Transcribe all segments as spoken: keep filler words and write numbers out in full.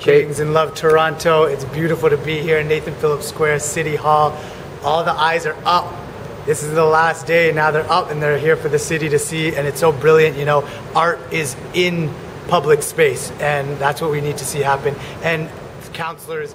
Caton's in love, Toronto. It's beautiful to be here in Nathan Phillips Square, City Hall. All the eyes are up. This is the last day, now they're up and they're here for the city to see, and it's so brilliant, you know. Art is in public space, and that's what we need to see happen. And counselors,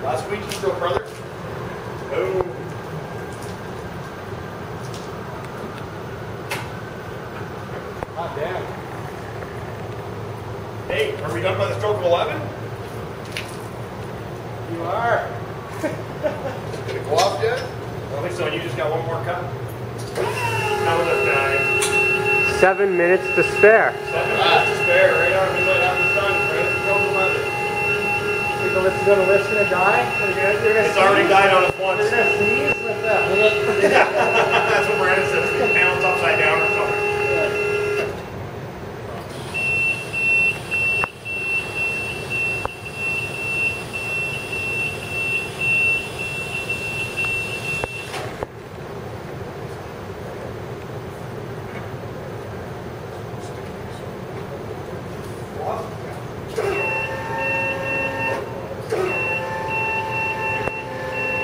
Last week, you still brother? No. Not bad. Hey, are we done by the stroke of eleven? You are. Did it go off yet? I don't think so. You just got one more cut. How was that, guys? Seven minutes to spare. Seven minutes to spare. Right on the light out the sun. Right at the stroke of eleven. It's going to list going to die. They're gonna, they're gonna it's sneeze. Already died on us once. They're going to sneeze with that. That's what Brandon says. It pounds upside down or something.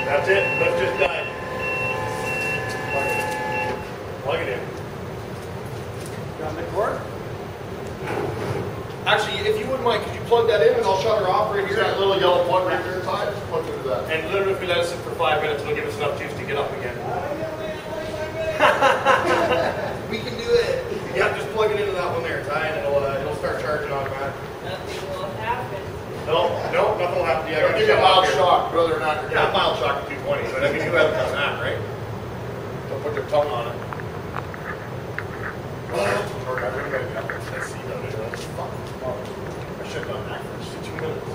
That's it, that's just done. Plug it in. Got the cord? Actually, if you wouldn't mind, could you plug that in and I'll shut her off right here? That little yellow plug right there inside, just plug into that. And literally if we let it sit for five minutes, it'll give us enough juice to get up again. We can do it. Yeah, just plug it into that one there, Ty, and it'll, uh, it'll start charging automatically. Nothing will happen. No, no, nothing will happen to you. It'll give you a mild shock, brother or not. Yeah, mild shock at two twenty, so I mean, you have it on that, right? Don't put your tongue on it. Let's see, though, I should have done that for just two minutes.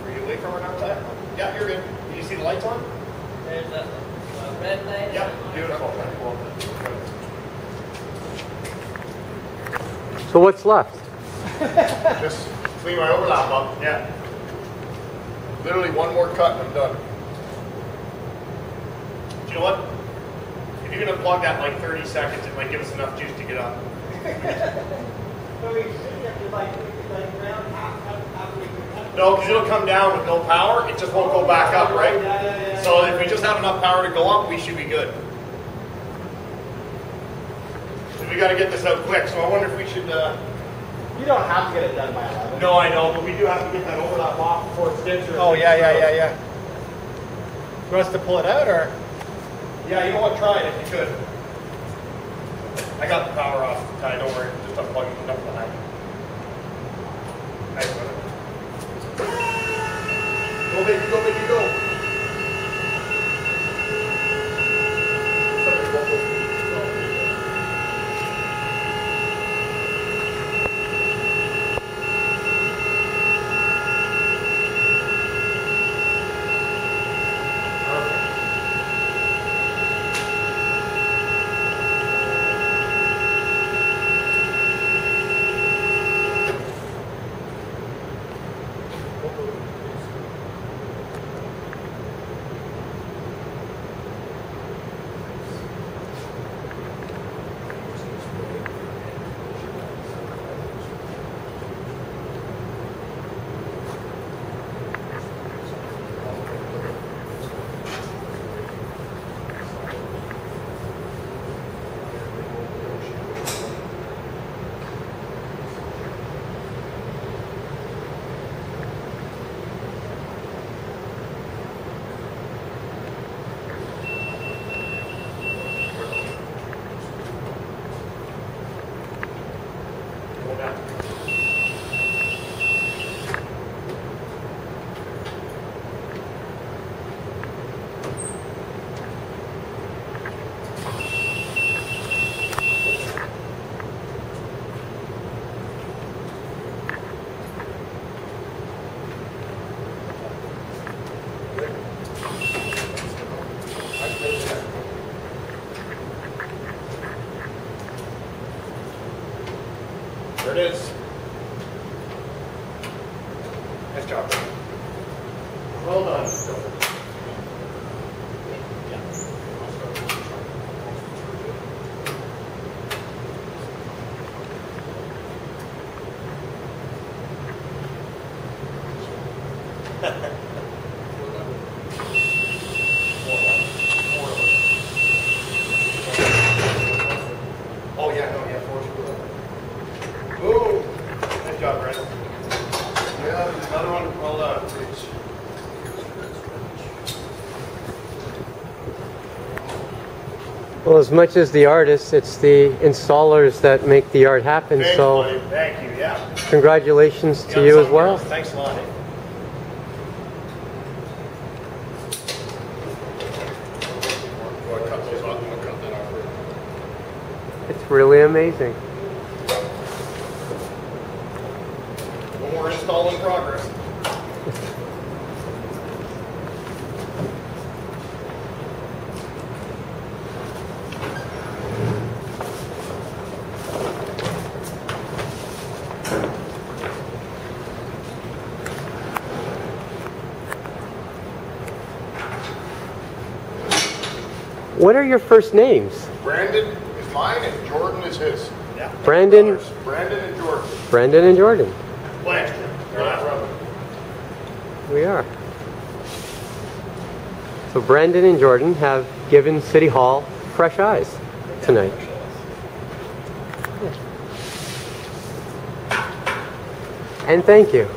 Were you awake from right outside? Yeah, you're good. Did you see the lights on? There's a red light. Yeah, beautiful. So what's left? Just clean my overlap up. Yeah. Literally one more cut and I'm done. Do you know what? If you're going to plug that in like thirty seconds, it might give us enough juice to get up. No, because it'll come down with no power. It just won't go back up, right? Yeah, yeah, yeah, yeah. So if we just have enough power to go up, we should be good. We got to get this out quick, so I wonder if we should. Uh... You don't have to get it done by eleven. No, I know, but we do have to get that overlap off before it stinks. Oh yeah, yeah, yeah, yeah. You want us to pull it out, or? Yeah, you don't want to try it if you could. I got the power off, Ty. Don't worry, just unplug it up behind me. Nice one. Go baby, go baby, go. There it is. Nice job. Well done. Oh yeah, no, yeah, four two. Ooh, nice job, Brandon. Yeah, another one. Well done. Well, as much as the artists, it's the installers that make the art happen. Thanks, so, buddy. Thank you. Yeah. Congratulations you to you as well. Else. Thanks, Lonnie. It's really amazing. One more install in progress. What are your first names? Brandon. Mine and Jordan is his. Yeah. Brandon. Brandon and Jordan. Brandon and Jordan. Blanchard. They're not brothers. We are. So Brandon and Jordan have given City Hall fresh eyes tonight. Yeah. And thank you.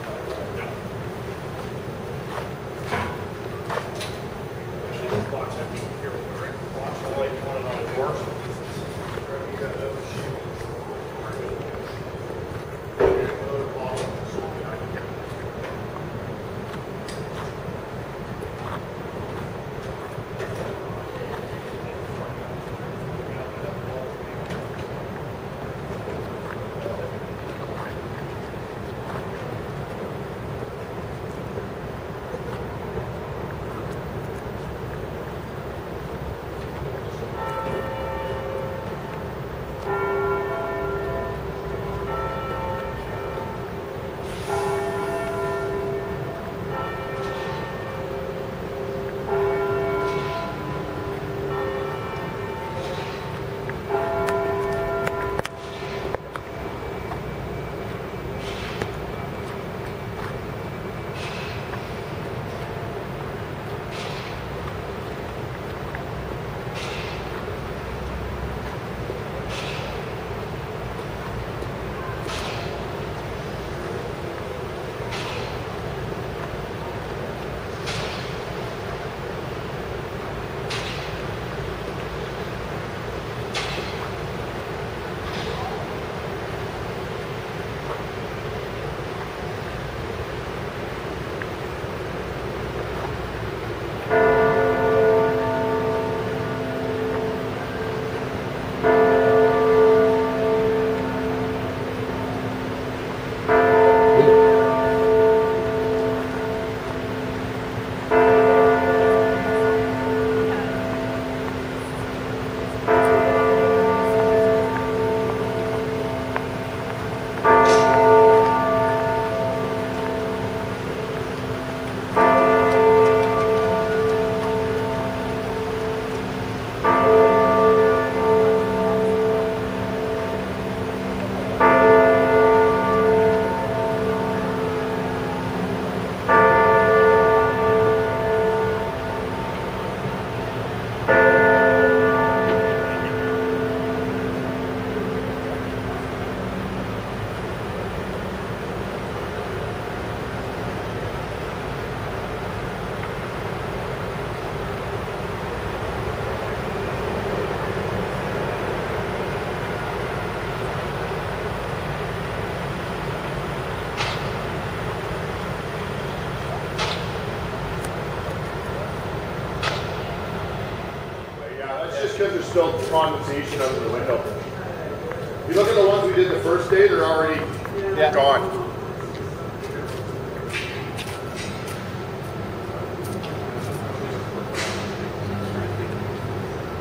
Because there's still condensation under the window. If you look at the ones we did the first day, they're already yeah. gone.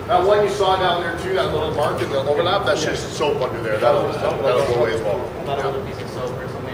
That one you saw down there too, that little mark in the overlap, that yeah. should soap under there. That'll, that'll, that'll go away as well. Not a little piece of soap or something.